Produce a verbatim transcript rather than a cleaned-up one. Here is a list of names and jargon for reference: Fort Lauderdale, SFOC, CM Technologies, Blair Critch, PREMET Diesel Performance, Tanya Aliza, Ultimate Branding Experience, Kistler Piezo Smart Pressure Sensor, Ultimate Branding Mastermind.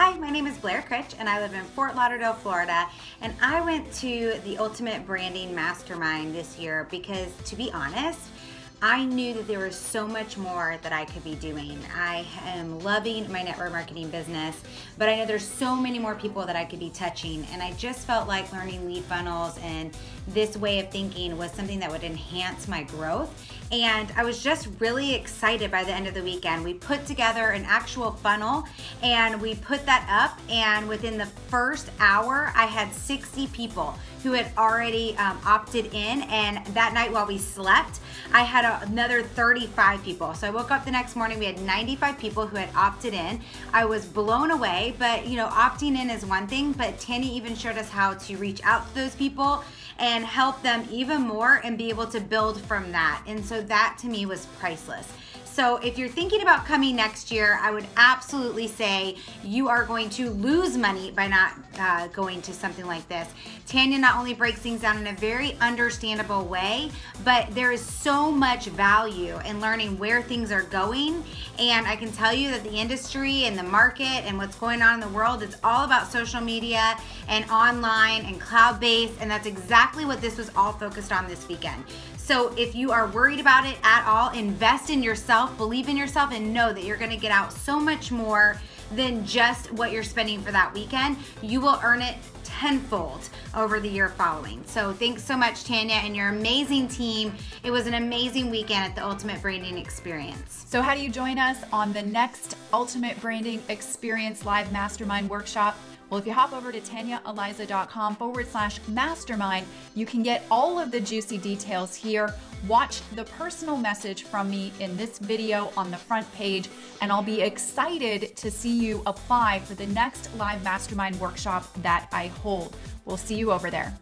Hi, my name is Blair Critch and I live in Fort Lauderdale, Florida, and I went to the Ultimate Branding Mastermind this year because, to be honest, I knew that there was so much more that I could be doing. I am loving my network marketing business, but I know there's so many more people that I could be touching, and I just felt like learning lead funnels and this way of thinking was something that would enhance my growth. And I was just really excited by the end of the weekend. We put together an actual funnel and we put that up, and within the first hour, I had sixty people who had already um, opted in, and that night while we slept, I had another thirty-five people. So I woke up the next morning, we had ninety-five people who had opted in. I was blown away, but you know, opting in is one thing, but Tanya even showed us how to reach out to those people and help them even more and be able to build from that. And so that to me was priceless. So if you're thinking about coming next year, I would absolutely say you are going to lose money by not uh, going to something like this. Tanya not only breaks things down in a very understandable way, but there is so much value in learning where things are going. And I can tell you that the industry and the market and what's going on in the world, it's all about social media and online and cloud-based, and that's exactly what this was all focused on this weekend. So if you are worried about it at all, invest in yourself. Believe in yourself and know that you're going to get out so much more than just what you're spending for that weekend. You will earn it tenfold over the year following. So thanks so much, Tanya, and your amazing team. It was an amazing weekend at the Ultimate Branding Experience. So how do you join us on the next Ultimate Branding Experience Live Mastermind Workshop? Well, if you hop over to tanya aliza dot com forward slash mastermind, you can get all of the juicy details here. Watch the personal message from me in this video on the front page, and I'll be excited to see you apply for the next live mastermind workshop that I hold. We'll see you over there.